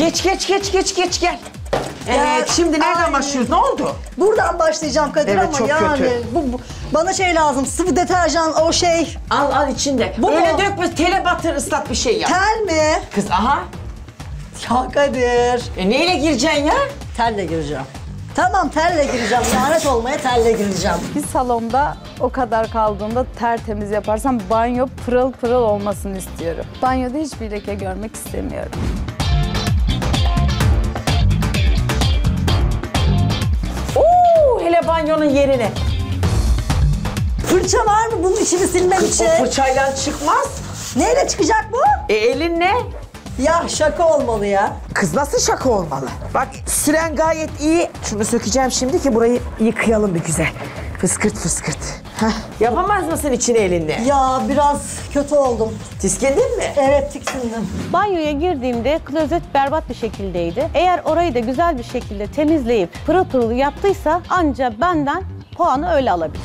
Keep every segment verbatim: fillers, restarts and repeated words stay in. Geç geç geç geç geç gel. Evet, ya, şimdi nereden ay, başlıyoruz? Ne oldu? Buradan başlayacağım Kadir, evet, ama çok yani kötü. Bu, bu, bana şey lazım, sıvı deterjan, o şey. Al al içinde. Bu öyle mu? Dökme, tele batır, ıslat bir şey yap. Tel mi? Kız aha. Ya Kadir. E neyle gireceksin ya? Telle gireceğim. Tamam, telle gireceğim. Lanet olmaya telle gireceğim. Bir salonda o kadar kaldığımda tertemiz yaparsam banyo pırıl pırıl olmasını istiyorum. Banyoda hiçbir leke görmek istemiyorum. Banyonun yerine. Fırça var mı bunun içini silmem için? O fırçayla çıkmaz. Neyle çıkacak bu? E elin ne? Ya şaka olmalı ya. Kız nasıl şaka olmalı? Bak süren gayet iyi. Şunu sökeceğim şimdi ki burayı yıkayalım bir güzel. Fıskırt fıskırt. Heh. Yapamaz mısın içini elinle? Ya biraz kötü oldum. Tiskindin mi? Evet, tiksindim. Banyoya girdiğimde klozet berbat bir şekildeydi. Eğer orayı da güzel bir şekilde temizleyip pırıl pırıl yaptıysa ancak benden puanı öyle alabilir.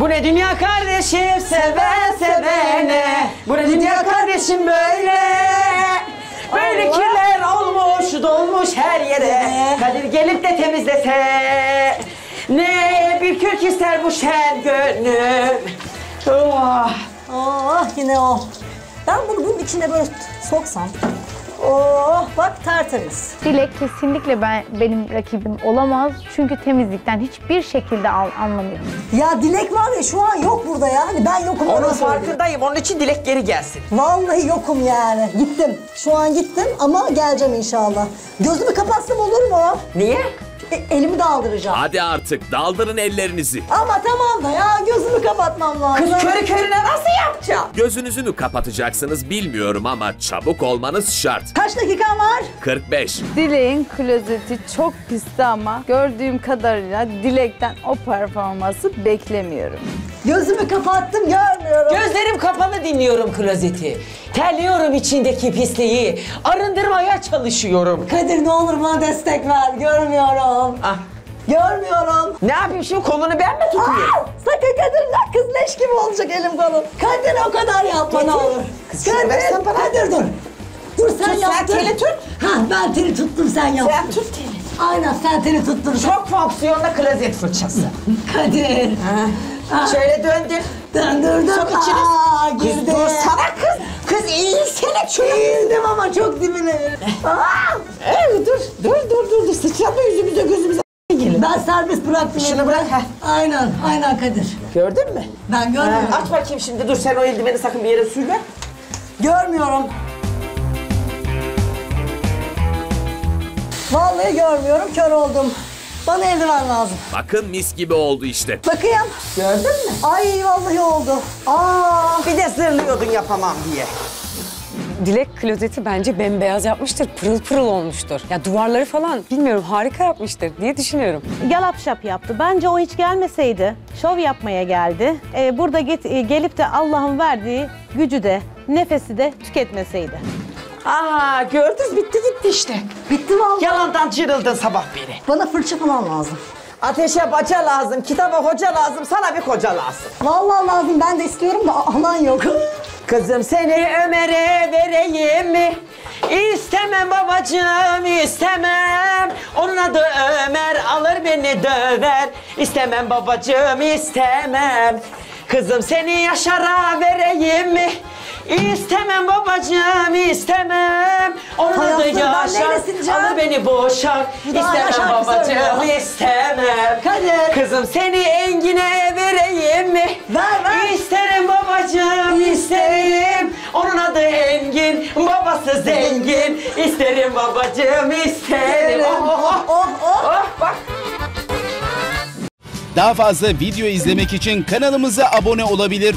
Bu ne dünya kardeşim, seven sevene. Bu ne dünya kardeşim böyle. Böyle kirler olmuş, dolmuş her yere. Kadir gelip de temizlese. Ne bir kürk ister bu şen gönlüm. Oh, oh yine o. Ben bunu bunun içine böyle soksam. Oh bak tertemiz. Dilek kesinlikle ben benim rakibim olamaz. Çünkü temizlikten hiçbir şekilde anlamıyorum. Ya Dilek var ya şu an yok burada ya. Hani ben yokum. Onun farkındayım. Onun için Dilek geri gelsin. Vallahi yokum yani. Gittim. Şu an gittim ama geleceğim inşallah. Gözümü kapatsam olur mu? Niye? E, elimi daldıracağım. Hadi artık daldırın ellerinizi. Ama tamam da ya gözümü kapatmam lazım. Kız körü körüne nasıl yapacağım? Gözünüzü mü kapatacaksınız bilmiyorum ama çabuk olmanız şart. Kaç dakikan var? kırk beş. Dilek'in klozeti çok pisti ama gördüğüm kadarıyla Dilek'ten o performansı beklemiyorum. Gözümü kapattım görmüyorum. Gözlerim kapalı dinliyorum klozeti. Terliyorum içindeki pisliği. Arındırmaya çalışıyorum. Kadir ne olur bana destek ver. Görmüyorum. Ah. Görmüyorum. Ne yapayım şimdi kolunu ben mi tutayım? Aa, sakın Kadir lan kız leş gibi olacak elim kolum. Kadir o kadar yapma ne olur. Kız, Kadir, versen bana. Kadir dur. Dur sen tut, yaptın. Sen teli tut. Ha ben teli tuttum sen yaptın. Sen tut teli. Aynen sen teli tuttun. Çok fonksiyonlu klozet fırçası. Kadir. Ha. Aa, şöyle döndür. Döndürdüm. Sok içini. Aa, girdi. Kız dursana kız. Kız eğilsene çocuk. Eğildim ama çok dibine. Aa! Evet dur. Dur dur dur. dur. Sıçrama yüzümüze gözümüze gelin. Ben serbest bıraktım. Şunu bırak. Heh. Aynen. Aynen Kadir. Gördün mü? Ben görmüyorum. Aç bakayım şimdi. Dur sen o eldiveni sakın bir yere sürme. Görmüyorum. Vallahi görmüyorum. Kör oldum. Bana eldiven lazım. Bakın mis gibi oldu işte. Bakayım. Gördün mü? Ay vallahi oldu. Aa, bir de zırlıyordun yapamam diye. Dilek klozeti bence bembeyaz yapmıştır. Pırıl pırıl olmuştur. Ya duvarları falan bilmiyorum harika yapmıştır diye düşünüyorum. Yalap şap yaptı. Bence o hiç gelmeseydi. Şov yapmaya geldi. Ee, burada get, gelip de Allah'ın verdiği gücü de nefesi de tüketmeseydi. Aa gördünüz bitti gitti işte. Bitti vallahi. Yalandan cırıldın sabah beri. Bana fırça falan lazım. Ateşe baca lazım, kitaba hoca lazım, sana bir koca lazım. Vallahi lazım ben de istiyorum da alan yok. Kızım seni Ömer'e vereyim mi? İstemem babacığım istemem. Onun adı Ömer alır beni döver. İstemem babacığım istemem. Kızım seni Yaşar'a vereyim mi? İstemem babacığım istemem. Onun adı Yaşar alır beni boşar. İstemem babacığım istemem. Kadir. Kızım seni Engin'e vereyim mi? Ver ver. İsterim babacığım isterim. Onun adı Engin babası zengin. İsterim babacığım isterim. Oh oh oh oh bak. Daha fazla video izlemek için kanalımıza abone olabilir.